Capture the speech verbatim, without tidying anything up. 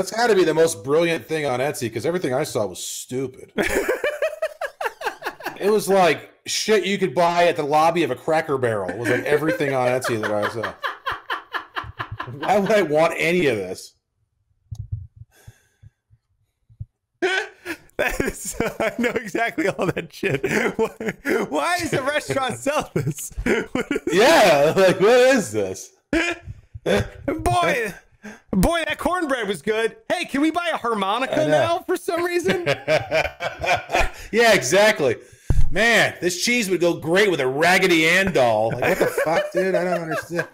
That's got to be the most brilliant thing on Etsy, because everything I saw was stupid. It was like shit you could buy at the lobby of a Cracker Barrel. It was like everything on Etsy that I saw. Why would I want any of this? That is, uh, I know exactly all that shit. Why, why is the restaurant selling this? What is yeah, that? Like, what is this? Boy, boy, that cornbread was good. Hey, can we buy a harmonica now for some reason? Yeah, exactly. Man, this cheese would go great with a Raggedy Ann doll. Like, what the fuck, dude? I don't understand.